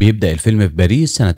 بيبدأ الفيلم في باريس سنة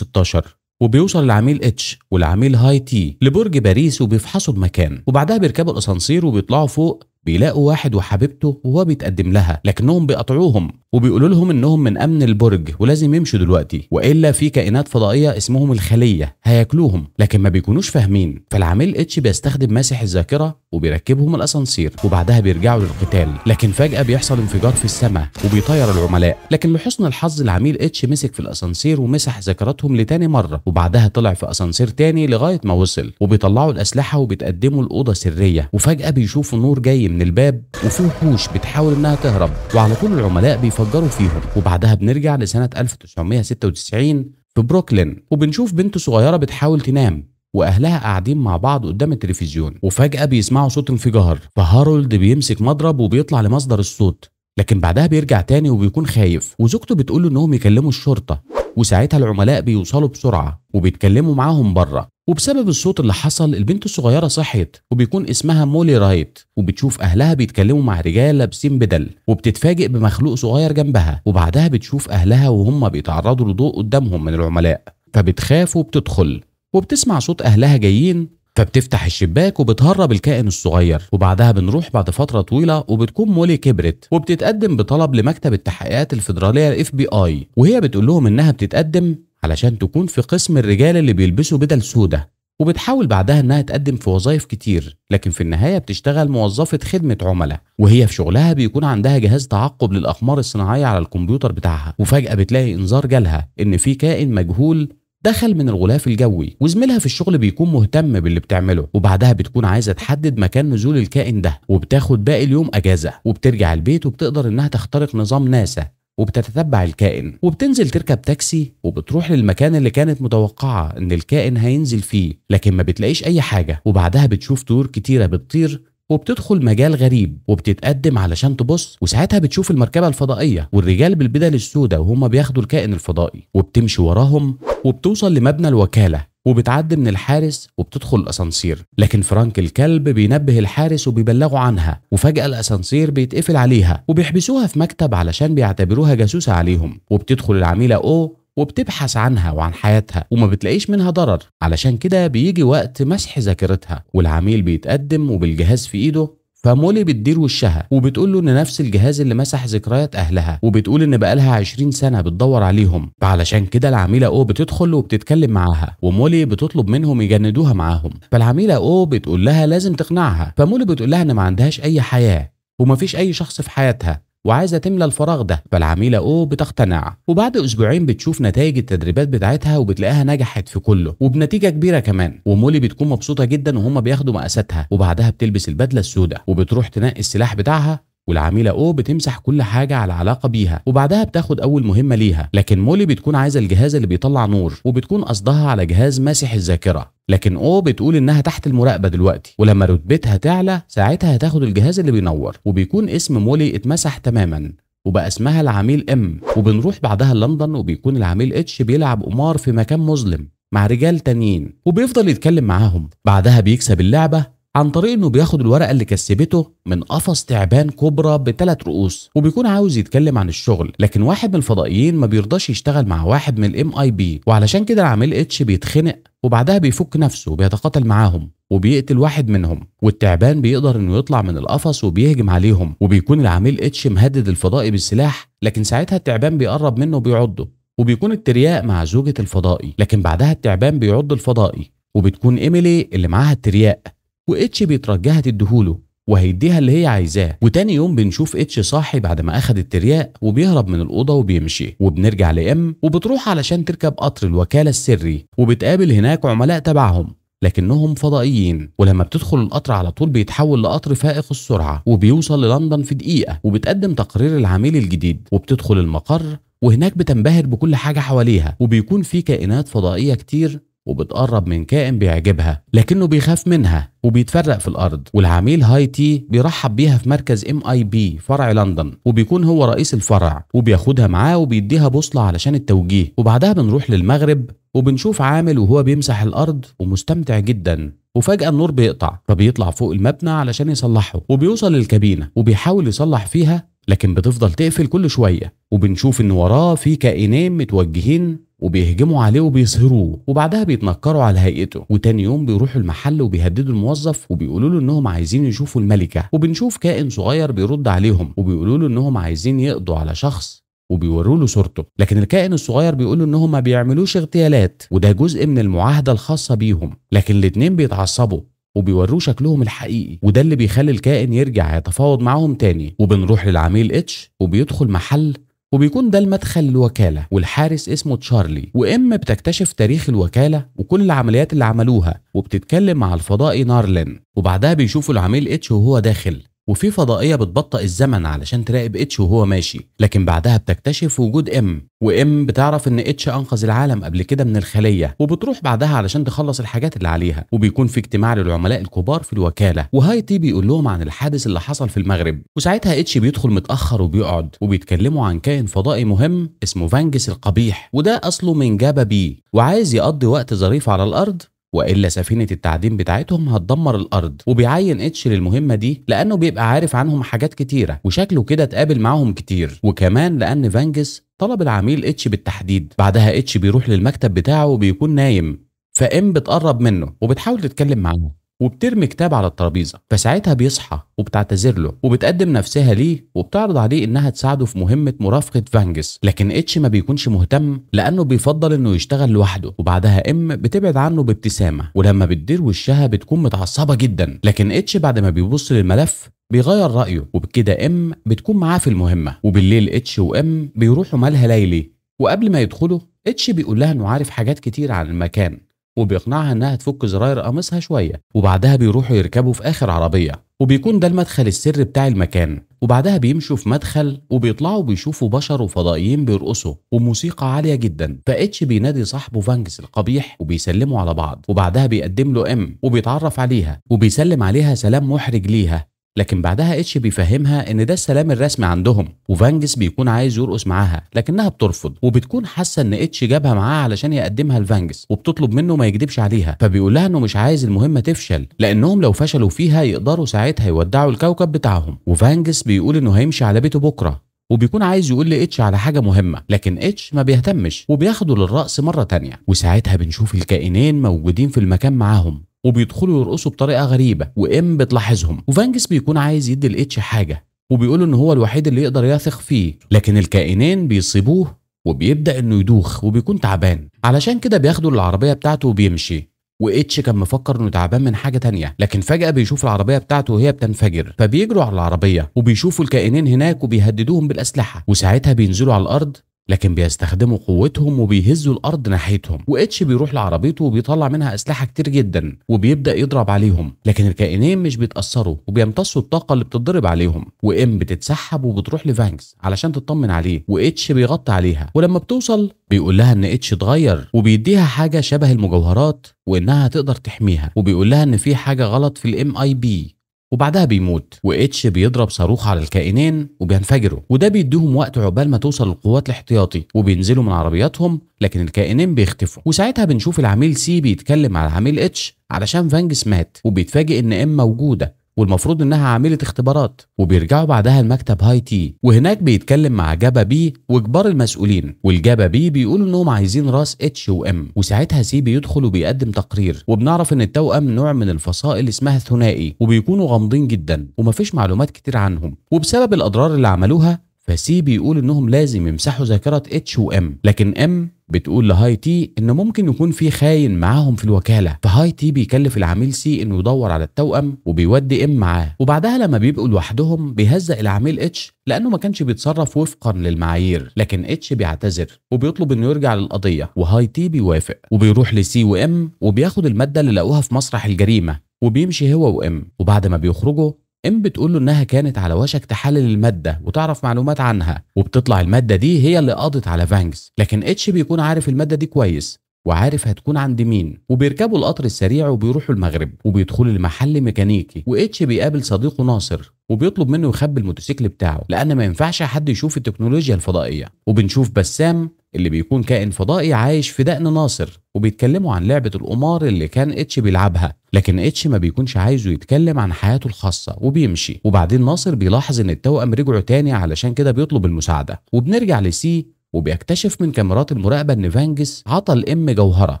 2016، وبيوصل العميل اتش والعميل هاي تي لبرج باريس وبيفحصوا المكان، وبعدها بيركبوا الاسانسير وبيطلعوا فوق. بيلاقوا واحد وحبيبته وهو بيتقدم لها، لكنهم بيقطعوهم وبيقولوا لهم انهم من امن البرج ولازم يمشوا دلوقتي والا في كائنات فضائيه اسمهم الخليه هياكلوهم، لكن ما بيكونوش فاهمين. فالعميل اتش بيستخدم ماسح الذاكره وبيركبهم الاسانسير، وبعدها بيرجعوا للقتال، لكن فجاه بيحصل انفجار في السماء وبيطير العملاء، لكن لحسن الحظ العميل اتش مسك في الاسانسير ومسح ذاكرتهم لتاني مره، وبعدها طلع في اسانسير تاني لغايه ما وصل، وبيطلعوا الاسلحه وبيتقدموا لاوضه سريه، وفجاه بيشوفوا نور جاي من الباب وفي وحوش بتحاول انها تهرب، وعلى طول العملاء بيفجروا فيهم. وبعدها بنرجع لسنه 1996 في بروكلين، وبنشوف بنت صغيره بتحاول تنام واهلها قاعدين مع بعض قدام التلفزيون، وفجاه بيسمعوا صوت انفجار، فهارولد بيمسك مضرب وبيطلع لمصدر الصوت، لكن بعدها بيرجع تاني وبيكون خايف، وزوجته بتقول له انهم يكلموا الشرطه، وساعتها العملاء بيوصلوا بسرعه وبيتكلموا معاهم بره. وبسبب الصوت اللي حصل البنت الصغيره صحيت، وبيكون اسمها مولي رايت، وبتشوف اهلها بيتكلموا مع رجال لابسين بدل، وبتتفاجئ بمخلوق صغير جنبها، وبعدها بتشوف اهلها وهم بيتعرضوا لضوء قدامهم من العملاء، فبتخاف وبتدخل، وبتسمع صوت اهلها جايين، فبتفتح الشباك وبتهرب الكائن الصغير. وبعدها بنروح بعد فتره طويله وبتكون مولي كبرت وبتتقدم بطلب لمكتب التحقيقات الفيدراليه الFBI، وهي بتقول لهم انها بتتقدم علشان تكون في قسم الرجال اللي بيلبسوا بدل سودة، وبتحاول بعدها انها تقدم في وظائف كتير، لكن في النهايه بتشتغل موظفه خدمه عملاء، وهي في شغلها بيكون عندها جهاز تعقب للاقمار الصناعيه على الكمبيوتر بتاعها، وفجاه بتلاقي انذار جالها ان في كائن مجهول دخل من الغلاف الجوي، وزميلها في الشغل بيكون مهتم باللي بتعمله، وبعدها بتكون عايزه تحدد مكان نزول الكائن ده، وبتاخد باقي اليوم اجازه، وبترجع البيت وبتقدر انها تخترق نظام ناسا وبتتتبع الكائن، وبتنزل تركب تاكسي وبتروح للمكان اللي كانت متوقعه ان الكائن هينزل فيه، لكن ما بتلاقيش اي حاجه، وبعدها بتشوف طيور كتيره بتطير، وبتدخل مجال غريب وبتتقدم علشان تبص، وساعتها بتشوف المركبه الفضائيه والرجال بالبدل السوداء وهم بياخدوا الكائن الفضائي، وبتمشي وراهم وبتوصل لمبنى الوكاله، وبتعدي من الحارس وبتدخل الاسانسير، لكن فرانك الكلب بينبه الحارس وبيبلغوا عنها، وفجأة الاسانسير بيتقفل عليها وبيحبسوها في مكتب علشان بيعتبروها جاسوسة عليهم، وبتدخل العميلة او وبتبحث عنها وعن حياتها وما بتلاقيش منها ضرر، علشان كده بيجي وقت مسح ذاكرتها، والعميل بيتقدم وبالجهاز في ايده، فمولي بتدير وشها وبتقول له ان نفس الجهاز اللي مسح ذكريات اهلها، وبتقول ان بقالها 20 سنه بتدور عليهم، فعلشان كده العميله او بتدخل وبتتكلم معاها، ومولي بتطلب منهم يجندوها معاهم، فالعميله او بتقول لها لازم تقنعها، فمولي بتقول لها ان ما عندهاش اي حياه ومفيش اي شخص في حياتها وعايزه تملى الفراغ ده، فالعميله او بتقتنع، وبعد اسبوعين بتشوف نتائج التدريبات بتاعتها وبتلاقيها نجحت في كله وبنتيجه كبيره كمان، ومولي بتكون مبسوطه جدا وهم بياخدوا مقاساتها، وبعدها بتلبس البدله السوداء وبتروح تنقي السلاح بتاعها، والعميله او بتمسح كل حاجه على علاقه بيها، وبعدها بتاخد اول مهمه ليها، لكن مولي بتكون عايزه الجهاز اللي بيطلع نور، وبتكون قصدها على جهاز ماسح الذاكره، لكن او بتقول انها تحت المراقبه دلوقتي، ولما رتبتها تعلى ساعتها هتاخد الجهاز اللي بينور، وبيكون اسم مولي اتمسح تماما وبقى اسمها العميل ام. وبنروح بعدها لندن، وبيكون العميل اتش بيلعب قمار في مكان مظلم مع رجال تانيين، وبيفضل يتكلم معاهم، بعدها بيكسب اللعبه عن طريق انه بياخد الورقه اللي كسبته من قفص تعبان كبرى بثلاث رؤوس، وبيكون عاوز يتكلم عن الشغل، لكن واحد من الفضائيين ما بيرضاش يشتغل مع واحد من الMIB، وعلشان كده العميل اتش بيتخنق، وبعدها بيفك نفسه وبيتقاتل معاهم وبيقتل واحد منهم، والتعبان بيقدر انه يطلع من القفص وبيهجم عليهم، وبيكون العميل اتش مهدد الفضائي بالسلاح، لكن ساعتها التعبان بيقرب منه وبيعضه، وبيكون الترياق مع زوجة الفضائي، لكن بعدها التعبان بيعض الفضائي، وبتكون ايميلي اللي معاها الترياق، واتش بيترجاها تديهوله وهيديها اللي هي عايزاه. وتاني يوم بنشوف اتش صاحي بعد ما اخد الترياق وبيهرب من الاوضه وبيمشي، وبنرجع لام وبتروح علشان تركب قطر الوكاله السري، وبتقابل هناك عملاء تبعهم لكنهم فضائيين، ولما بتدخل القطر على طول بيتحول لقطر فائق السرعه وبيوصل للندن في دقيقه، وبتقدم تقرير العميل الجديد، وبتدخل المقر وهناك بتنبهر بكل حاجه حواليها، وبيكون في كائنات فضائيه كتير، وبتقرب من كائن بيعجبها لكنه بيخاف منها وبيتفرق في الارض، والعميل هاي تي بيرحب بيها في مركز MIB فرع لندن، وبيكون هو رئيس الفرع، وبياخدها معاه وبيديها بوصله علشان التوجيه. وبعدها بنروح للمغرب وبنشوف عامل وهو بيمسح الارض ومستمتع جدا، وفجأة النور بيقطع، فبيطلع فوق المبنى علشان يصلحه، وبيوصل للكابينة وبيحاول يصلح فيها، لكن بتفضل تقفل كل شوية، وبنشوف ان وراه في كائنين متوجهين وبيهجموا عليه وبيسهروه، وبعدها بيتنكروا على هيئته، وتاني يوم بيروحوا المحل وبيهددوا الموظف وبيقولوا له انهم عايزين يشوفوا الملكة، وبنشوف كائن صغير بيرد عليهم وبيقولوا له انهم عايزين يقضوا على شخص وبيوروا له صورته، لكن الكائن الصغير بيقول له انهم ما بيعملوش اغتيالات وده جزء من المعاهدة الخاصة بيهم، لكن الاتنين بيتعصبوا وبيوروه شكلهم الحقيقي، وده اللي بيخلي الكائن يرجع يتفاوض معاهم تاني. وبنروح للعميل اتش وبيدخل محل، وبيكون ده المدخل للوكالة، والحارس اسمه تشارلي، وإم بتكتشف تاريخ الوكالة وكل العمليات اللي عملوها، وبتتكلم مع الفضائي نارلين، وبعدها بيشوفوا العميل اتش وهو داخل، وفي فضائية بتبطئ الزمن علشان تراقب اتش وهو ماشي، لكن بعدها بتكتشف وجود ام، وام بتعرف ان اتش انقذ العالم قبل كده من الخلية، وبتروح بعدها علشان تخلص الحاجات اللي عليها، وبيكون في اجتماع للعملاء الكبار في الوكالة، وهايتي بيقول لهم عن الحادث اللي حصل في المغرب، وساعتها اتش بيدخل متأخر وبيقعد، وبيتكلموا عن كائن فضائي مهم اسمه فانجس القبيح، وده اصله من جابا بي، وعايز يقضي وقت ظريف على الارض والا سفينه التعدين بتاعتهم هتدمر الارض، وبيعين اتش للمهمه دي لانه بيبقى عارف عنهم حاجات كتيره، وشكله كده اتقابل معاهم كتير، وكمان لان فانجس طلب العميل اتش بالتحديد. بعدها اتش بيروح للمكتب بتاعه وبيكون نايم، فام بتقرب منه وبتحاول تتكلم معاه وبترمي كتاب على الترابيزه، فساعتها بيصحى وبتعتذر له وبتقدم نفسها ليه وبتعرض عليه انها تساعده في مهمه مرافقه فانجس، لكن اتش ما بيكونش مهتم لانه بيفضل انه يشتغل لوحده، وبعدها ام بتبعد عنه بابتسامه، ولما بتدير وشها بتكون متعصبه جدا، لكن اتش بعد ما بيبص للملف بيغير رايه، وبكده ام بتكون معاه في المهمه. وبالليل اتش وام بيروحوا مالها ليلي، وقبل ما يدخلوا اتش بيقول لها انه عارف حاجات كتير عن المكان، وبيقنعها انها تفك زراير قميصها شويه، وبعدها بيروحوا يركبوا في اخر عربيه، وبيكون ده المدخل السري بتاع المكان، وبعدها بيمشوا في مدخل وبيطلعوا بيشوفوا بشر وفضائيين بيرقصوا وموسيقى عاليه جدا، فاتش بينادي صاحبه فانجس القبيح وبيسلموا على بعض، وبعدها بيقدم له ام وبيتعرف عليها وبيسلم عليها سلام محرج ليها، لكن بعدها اتش بيفهمها ان ده السلام الرسمي عندهم، وفانجس بيكون عايز يرقص معاها لكنها بترفض، وبتكون حاسه ان اتش جابها معاه علشان يقدمها لفانجس، وبتطلب منه ما يكدبش عليها، فبيقول لها انه مش عايز المهمه تفشل لانهم لو فشلوا فيها يقدروا ساعتها يودعوا الكوكب بتاعهم، وفانجس بيقول انه هيمشي على بيته بكره، وبيكون عايز يقول لاتش على حاجه مهمه، لكن اتش ما بيهتمش وبياخده للرقص مره تانيه، وساعتها بنشوف الكائنين موجودين في المكان معاهم وبيدخلوا يرقصوا بطريقه غريبه، وام بتلاحظهم، وفانجس بيكون عايز يدي لاتش حاجه وبيقول ان هو الوحيد اللي يقدر يثق فيه، لكن الكائنين بيصيبوه وبيبدا انه يدوخ وبيكون تعبان، علشان كده بياخدوا العربيه بتاعته وبيمشي، واتش كان مفكر انه تعبان من حاجه تانيه، لكن فجاه بيشوف العربيه بتاعته وهي بتنفجر، فبيجروا على العربيه وبيشوفوا الكائنين هناك وبيهددوهم بالاسلحه، وساعتها بينزلوا على الارض لكن بيستخدموا قوتهم وبيهزوا الارض ناحيتهم، واتش بيروح لعربيته وبيطلع منها اسلحه كتير جدا وبيبدا يضرب عليهم، لكن الكائنين مش بيتاثروا وبيمتصوا الطاقه اللي بتتضرب عليهم، وام بتتسحب وبتروح لفانكس علشان تطمن عليه، واتش بيغطي عليها، ولما بتوصل بيقول لها ان اتش اتغير وبيديها حاجه شبه المجوهرات وانها تقدر تحميها، وبيقول لها ان في حاجه غلط في الMIB، وبعدها بيموت، واتش بيضرب صاروخ على الكائنين وبينفجروا، وده بيديهم وقت عقبال ما توصل القوات الاحتياطي، وبينزلوا من عربياتهم لكن الكائنين بيختفوا، وساعتها بنشوف العميل سي بيتكلم على العميل اتش علشان فانجس مات، وبيتفاجئ ان ام موجوده والمفروض انها عامله اختبارات، وبيرجعوا بعدها لمكتب هاي تي، وهناك بيتكلم مع جابا بي وكبار المسؤولين، والجابا بي بيقولوا انهم عايزين راس اتش وام، وساعتها سي بيدخل وبيقدم تقرير، وبنعرف ان التوأم نوع من الفصائل اسمها الثنائي، وبيكونوا غامضين جدا ومفيش معلومات كتير عنهم، وبسبب الاضرار اللي عملوها فسي بيقول انهم لازم يمسحوا ذاكره اتش وام، لكن ام بتقول لهاي تي ان ممكن يكون في خاين معاهم في الوكاله، فهاي تي بيكلف العميل سي انه يدور على التوأم وبيودي ام معاه، وبعدها لما بيبقوا لوحدهم بيهزق العميل اتش لانه ما كانش بيتصرف وفقا للمعايير، لكن اتش بيعتذر وبيطلب انه يرجع للقضيه، وهاي تي بيوافق، وبيروح لسي وام وبياخد الماده اللي لقوها في مسرح الجريمه، وبيمشي هو وام، وبعد ما بيخرجوا ام بتقول له انها كانت على وشك تحلل الماده وتعرف معلومات عنها، وبتطلع الماده دي هي اللي قضت على فانجس، لكن اتش بيكون عارف الماده دي كويس وعارف هتكون عند مين، وبيركبوا القطر السريع وبيروحوا المغرب، وبيدخلوا المحل ميكانيكي، واتش بيقابل صديقه ناصر وبيطلب منه يخبي الموتوسيكل بتاعه لان ما ينفعش حد يشوف التكنولوجيا الفضائيه، وبنشوف بسام اللي بيكون كائن فضائي عايش في دقن ناصر، وبيتكلموا عن لعبة القمار اللي كان اتش بيلعبها، لكن اتش ما بيكونش عايزه يتكلم عن حياته الخاصة وبيمشي. وبعدين ناصر بيلاحظ ان التوأم رجعوا تاني، علشان كده بيطلب المساعدة. وبنرجع لسي وبيكتشف من كاميرات المراقبة ان فانجس عطى الام جوهرة،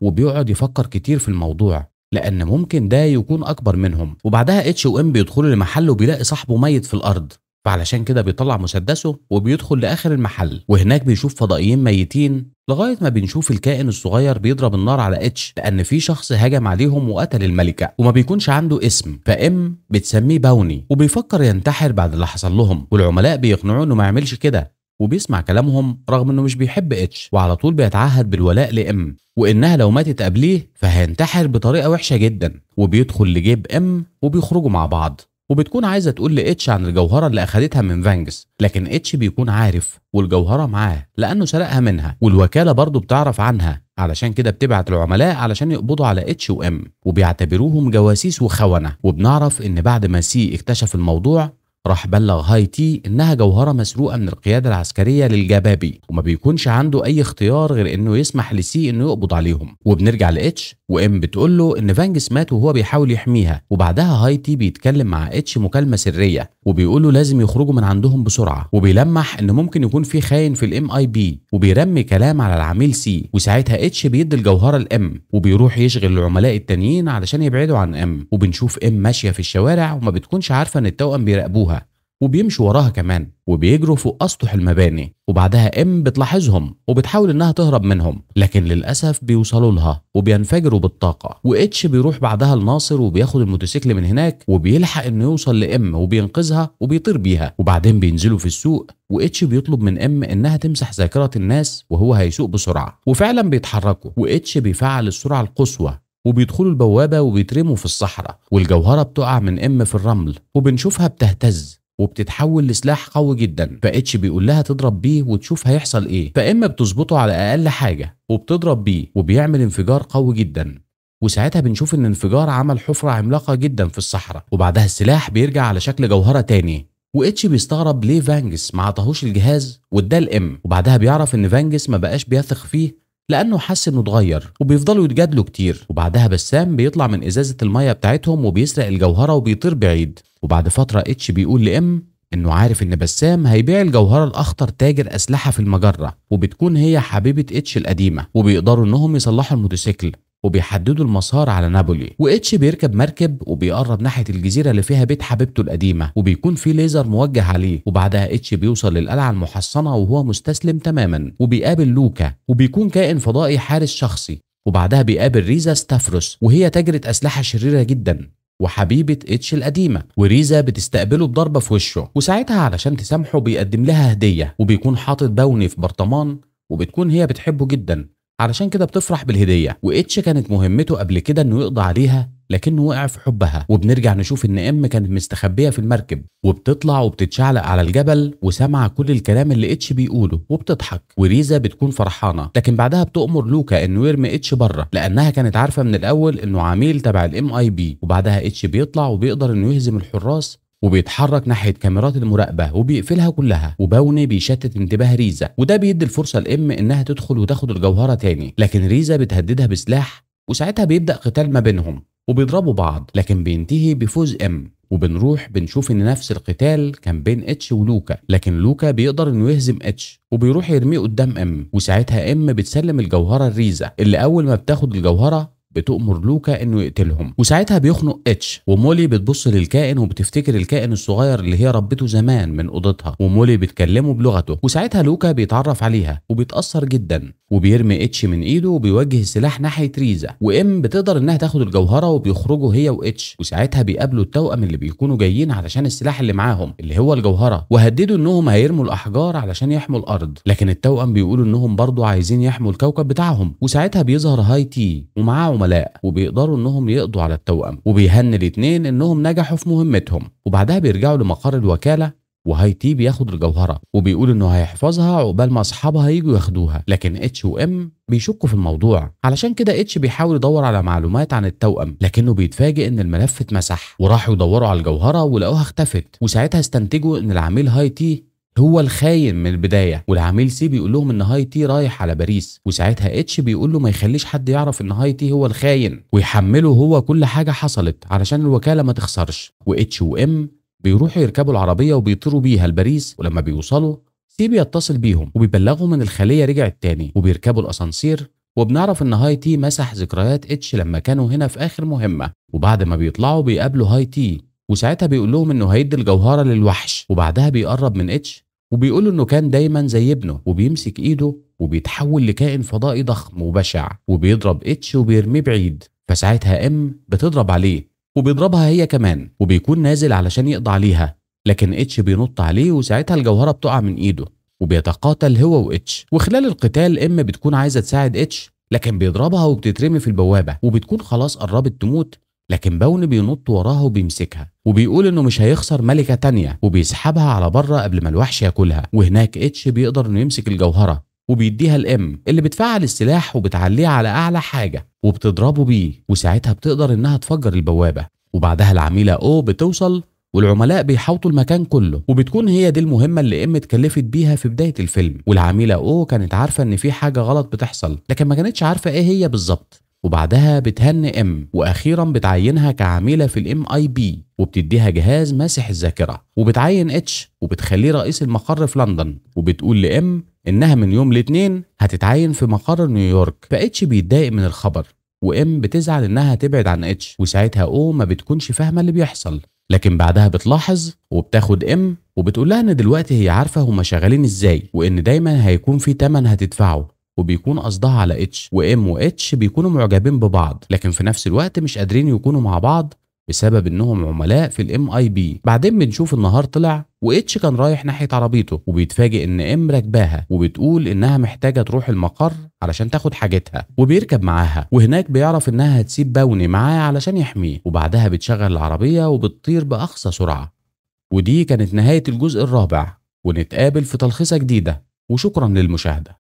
وبيقعد يفكر كتير في الموضوع لان ممكن ده يكون اكبر منهم. وبعدها اتش وام بيدخلوا لمحل وبيلاقي صاحبه ميت في الارض، فعلشان كده بيطلع مسدسه وبيدخل لاخر المحل، وهناك بيشوف فضائيين ميتين لغايه ما بنشوف الكائن الصغير بيضرب النار على اتش لان في شخص هجم عليهم وقتل الملكه، وما بيكونش عنده اسم، فام بتسميه باوني، وبيفكر ينتحر بعد اللي حصل لهم، والعملاء بيقنعوه انه ما يعملش كده، وبيسمع كلامهم رغم انه مش بيحب اتش، وعلى طول بيتعهد بالولاء لام، وانها لو ماتت قبليه فهينتحر بطريقه وحشه جدا، وبيدخل لجيب ام وبيخرجوا مع بعض. وبتكون عايزه تقول لاتش عن الجوهره اللي اخدتها من فانجس، لكن اتش بيكون عارف والجوهره معاه لانه سرقها منها، والوكاله برضه بتعرف عنها، علشان كده بتبعت العملاء علشان يقبضوا على اتش وام، وبيعتبروهم جواسيس وخونه. وبنعرف ان بعد ما سي اكتشف الموضوع راح بلغ هاي تي انها جوهره مسروقه من القياده العسكريه للجبابي، وما بيكونش عنده اي اختيار غير انه يسمح لسي انه يقبض عليهم. وبنرجع لاتش وام بتقول له ان فانجس مات وهو بيحاول يحميها، وبعدها هاي تي بيتكلم مع اتش مكالمه سريه وبيقول له لازم يخرجوا من عندهم بسرعه، وبيلمح ان ممكن يكون في خاين في الام اي بي، وبيرمي كلام على العميل سي، وساعتها اتش بيدي الجوهره لام وبيروح يشغل العملاء التانيين علشان يبعدوا عن ام. وبنشوف ام ماشيه في الشوارع وما بتكونش عارفه ان التوأم بيراقبوها، وبيمشوا وراها كمان وبيجروا فوق اسطح المباني. وبعدها ام بتلاحظهم وبتحاول انها تهرب منهم، لكن للاسف بيوصلوا لها وبينفجروا بالطاقه، واتش بيروح بعدها لناصر وبياخد الموتوسيكل من هناك وبيلحق انه يوصل لام وبينقذها وبيطير بيها. وبعدين بينزلوا في السوق، واتش بيطلب من ام انها تمسح ذاكره الناس وهو هيسوق بسرعه، وفعلا بيتحركوا، واتش بيفعل السرعه القصوى وبيدخلوا البوابه وبيترموا في الصحراء، والجوهره بتقع من ام في الرمل، وبنشوفها بتهتز وبتتحول لسلاح قوي جدا، فاتش بيقول لها تضرب بيه وتشوف هيحصل ايه، فام بتظبطه على اقل حاجه وبتضرب بيه وبيعمل انفجار قوي جدا، وساعتها بنشوف ان الانفجار عمل حفره عملاقه جدا في الصحراء. وبعدها السلاح بيرجع على شكل جوهره تاني، واتش بيستغرب ليه فانجس ما عطاهوش الجهاز واداه لام، وبعدها بيعرف ان فانجس ما بقاش بيثق فيه لانه حس انه اتغير، وبيفضلوا يتجادلوا كتير. وبعدها بسام بيطلع من ازازه الميه بتاعتهم وبيسرق الجوهره وبيطير بعيد، وبعد فتره اتش بيقول لام انه عارف ان بسام هيبيع الجوهره لاخطر تاجر اسلحه في المجره، وبتكون هي حبيبه اتش القديمه، وبيقدروا انهم يصلحوا الموتوسيكل وبيحددوا المسار على نابولي. واتش بيركب مركب وبيقرب ناحيه الجزيره اللي فيها بيت حبيبته القديمه، وبيكون في ليزر موجه عليه، وبعدها اتش بيوصل للقلعه المحصنه وهو مستسلم تماما، وبيقابل لوكا وبيكون كائن فضائي حارس شخصي، وبعدها بيقابل ريزا ستافروس وهي تاجره اسلحه شريره جدا وحبيبه اتش القديمه، وريزا بتستقبله بضربه في وشه، وساعتها علشان تسامحه بيقدم لها هديه، وبيكون حاطط باوني في برطمان، وبتكون هي بتحبه جدا علشان كده بتفرح بالهديه. واتش كانت مهمته قبل كده انه يقضي عليها لكنه وقع في حبها. وبنرجع نشوف ان ام كانت مستخبيه في المركب، وبتطلع وبتتشعلق على الجبل وسامعه كل الكلام اللي اتش بيقوله وبتضحك، وريزا بتكون فرحانه، لكن بعدها بتأمر لوكا انه يرمي اتش بره لانها كانت عارفه من الاول انه عميل تبع الام اي بي. وبعدها اتش بيطلع وبيقدر انه يهزم الحراس، وبيتحرك ناحيه كاميرات المراقبه وبيقفلها كلها، وباوني بيشتت انتباه ريزا، وده بيدي الفرصه لام انها تدخل وتاخد الجوهره تاني، لكن ريزا بتهددها بسلاح، وساعتها بيبدا قتال ما بينهم وبيضربوا بعض، لكن بينتهي بفوز ام. وبنروح بنشوف ان نفس القتال كان بين اتش ولوكا، لكن لوكا بيقدر انه يهزم اتش وبيروح يرميه قدام ام، وساعتها ام بتسلم الجوهره لريزا، اللي اول ما بتاخد الجوهره بتأمر لوكا انه يقتلهم، وساعتها بيخنق اتش، ومولي بتبص للكائن وبتفتكر الكائن الصغير اللي هي ربته زمان من اوضتها، ومولي بتكلمه بلغته، وساعتها لوكا بيتعرف عليها وبيتأثر جدا، وبيرمي اتش من ايده وبيوجه السلاح ناحيه ريزا، وام بتقدر انها تاخد الجوهره وبيخرجوا هي واتش، وساعتها بيقابلوا التوأم اللي بيكونوا جايين علشان السلاح اللي معاهم اللي هو الجوهره، وهددوا انهم هيرموا الاحجار علشان يحموا الارض، لكن التوأم بيقولوا انهم برضه عايزين يحموا الكوكب بتاعهم، وساعتها بيظهر هاي تي ومعاه عملاء وبيقدروا انهم يقضوا على التوأم، وبيهني الاثنين انهم نجحوا في مهمتهم. وبعدها بيرجعوا لمقر الوكاله، وهاي تي بياخد الجوهره وبيقول انه هيحفظها عقبال ما اصحابها يجوا ياخدوها، لكن اتش وام بيشكوا في الموضوع، علشان كده اتش بيحاول يدور على معلومات عن التوأم، لكنه بيتفاجئ ان الملف اتمسح، وراحوا يدوروا على الجوهره ولقوها اختفت، وساعتها استنتجوا ان العميل هاي تي هو الخاين من البدايه، والعميل سي بيقول لهم ان هاي تي رايح على باريس، وساعتها اتش بيقول له ما يخليش حد يعرف ان هاي تي هو الخاين ويحمله هو كل حاجه حصلت علشان الوكاله ما تخسرش. واتش وام بيروحوا يركبوا العربيه وبيطيروا بيها لباريس، ولما بيوصلوا سي بيتصل بيهم وبيبلغهم ان الخليه رجعت تاني، وبيركبوا الاسانسير، وبنعرف ان هاي تي مسح ذكريات اتش لما كانوا هنا في اخر مهمه. وبعد ما بيطلعوا بيقابلوا هاي تي، وساعتها بيقول لهم انه هيدي الجوهره للوحش، وبعدها بيقرب من اتش وبيقول له انه كان دايما زي ابنه، وبيمسك ايده وبيتحول لكائن فضائي ضخم وبشع، وبيضرب اتش وبيرميه بعيد. فساعتها ام بتضرب عليه وبيضربها هي كمان، وبيكون نازل علشان يقضي عليها، لكن اتش بينط عليه وساعتها الجوهره بتقع من ايده، وبيتقاتل هو واتش. وخلال القتال ام بتكون عايزه تساعد اتش لكن بيضربها وبتترمي في البوابه، وبتكون خلاص قربت تموت، لكن باون بينط وراها وبيمسكها وبيقول انه مش هيخسر ملكه تانيه، وبيسحبها على بره قبل ما الوحش ياكلها. وهناك اتش بيقدر انه يمسك الجوهره وبيديها لام اللي بتفعل السلاح وبتعليه على اعلى حاجه وبتضربه بيه، وساعتها بتقدر انها تفجر البوابه. وبعدها العميله او بتوصل والعملاء بيحاوطوا المكان كله، وبتكون هي دي المهمه اللي ام اتكلفت بيها في بدايه الفيلم. والعميله او كانت عارفه ان في حاجه غلط بتحصل لكن ما كانتش عارفه ايه هي بالظبط، وبعدها بتهنئ ام، واخيرا بتعينها كعميله في الام اي بي وبتديها جهاز ماسح الذاكره، وبتعين اتش وبتخليه رئيس المقر في لندن، وبتقول لام انها من يوم الاثنين هتتعين في مقر نيويورك. فاتش بيتضايق من الخبر، وام بتزعل انها تبعد عن اتش، وساعتها او ما بتكونش فاهمه اللي بيحصل، لكن بعدها بتلاحظ وبتاخد ام وبتقول لها ان دلوقتي هي عارفه هما شغالين ازاي، وان دايما هيكون في ثمن هتدفعه، وبيكون قصدها على اتش. وام واتش بيكونوا معجبين ببعض لكن في نفس الوقت مش قادرين يكونوا مع بعض بسبب انهم عملاء في الام اي بي. بعدين بنشوف النهار طلع واتش كان رايح ناحيه عربيته، وبيتفاجئ ان ام راكباها، وبتقول انها محتاجه تروح المقر علشان تاخد حاجتها، وبيركب معاها. وهناك بيعرف انها هتسيب باوني معاه علشان يحميه، وبعدها بتشغل العربيه وبتطير باقصى سرعه. ودي كانت نهايه الجزء الرابع، ونتقابل في تلخيصه جديده، وشكرا للمشاهده.